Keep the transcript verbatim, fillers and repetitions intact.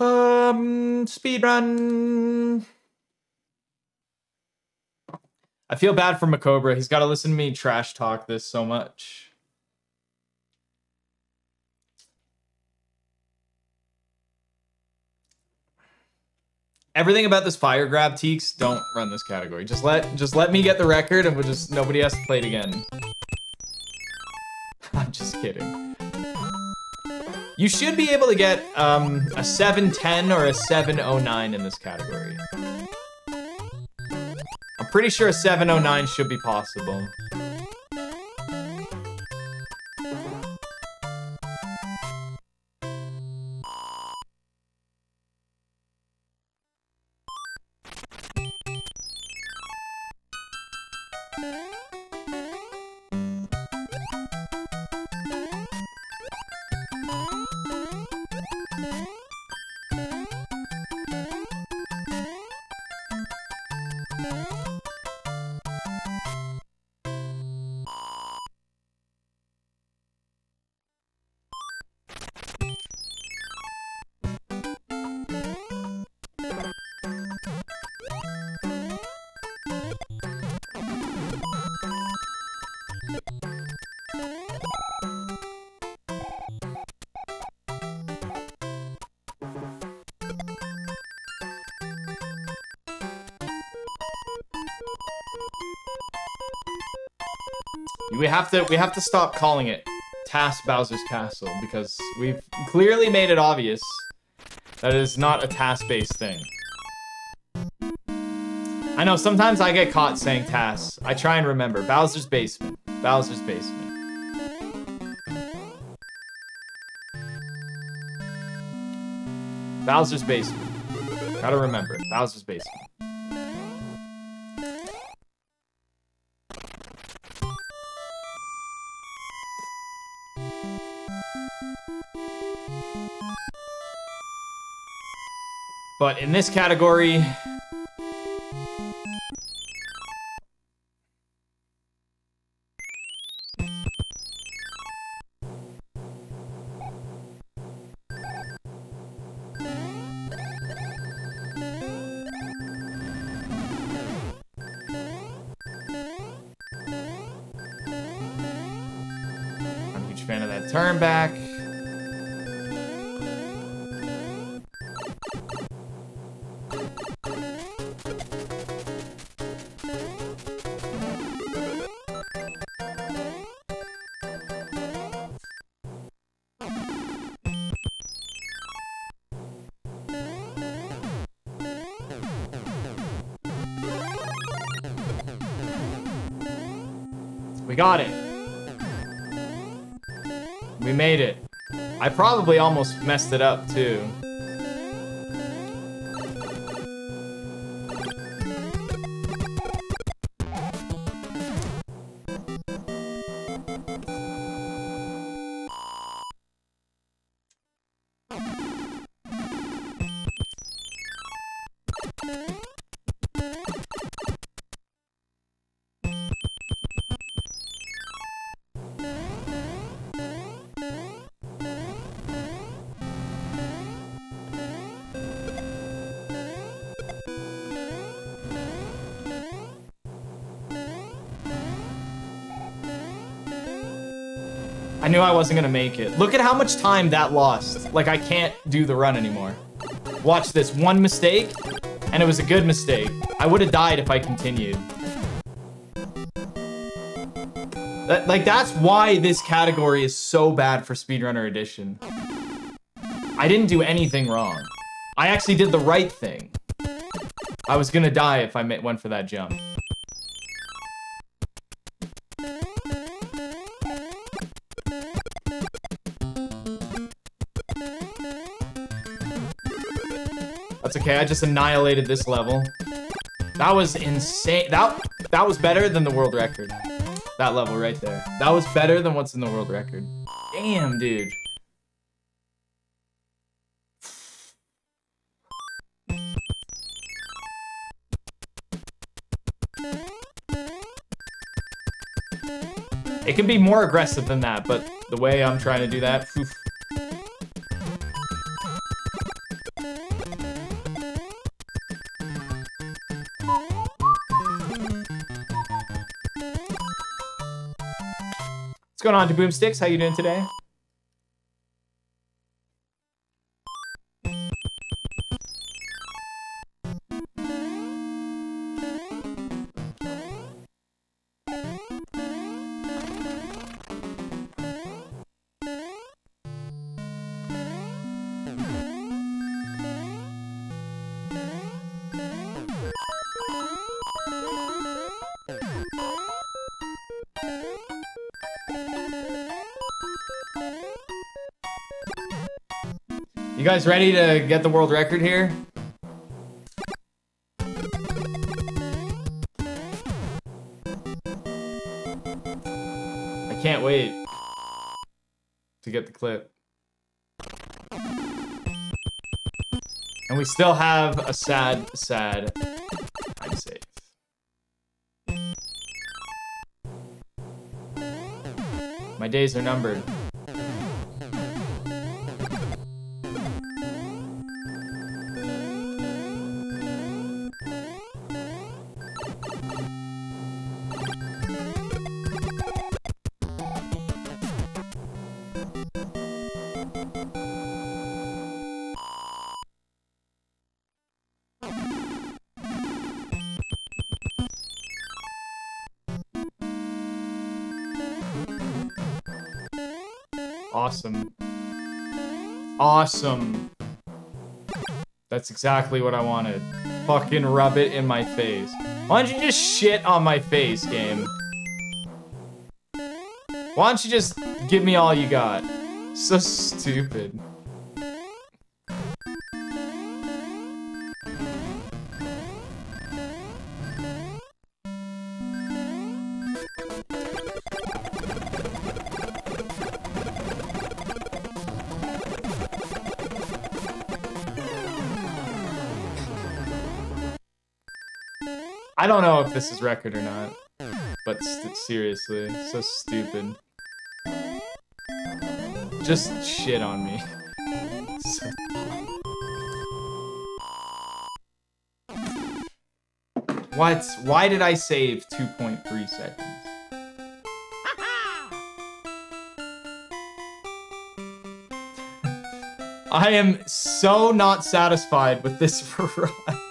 Um, speedrun. I feel bad for Macobra. He's got to listen to me trash talk this so much. Everything about this fire grab, Teeks, don't run this category. Just let just let me get the record and we'll just nobody has to play it again. I'm just kidding. You should be able to get um, a seven ten or a seven oh nine in this category. I'm pretty sure a seven oh nine should be possible. We have to we have to stop calling it Task Bowser's Castle because we've clearly made it obvious that it is not a task-based thing. I know sometimes I get caught saying tasks. I try and remember. Bowser's Basement. Bowser's Basement. Bowser's Basement. Gotta remember it. Bowser's Basement. But in this category, I'm a huge fan of that turn back. Got it. We made it. I probably almost messed it up too. I knew I wasn't gonna make it. Look at how much time that lost. Like, I can't do the run anymore. Watch this, one mistake, and it was a good mistake. I would've died if I continued. That, like, that's why this category is so bad for Speedrunner Edition. I didn't do anything wrong. I actually did the right thing. I was gonna die if I went for that jump. That's okay, I just annihilated this level. That was insane. That, that was better than the world record. That level right there. That was better than what's in the world record. Damn, dude. It can be more aggressive than that, but the way I'm trying to do that, oof. What's going on, Jaboomsticks? How you doing today? You guys ready to get the world record here? I can't wait to get the clip. And we still have a sad, sad time save. My days are numbered. Awesome. Awesome. That's exactly what I wanted. Fucking rub it in my face. Why don't you just shit on my face, game? Why don't you just give me all you got? So stupid. I don't know if this is record or not, but st seriously, so stupid. Just shit on me. What? Why did I save two point three seconds? I am so not satisfied with this run.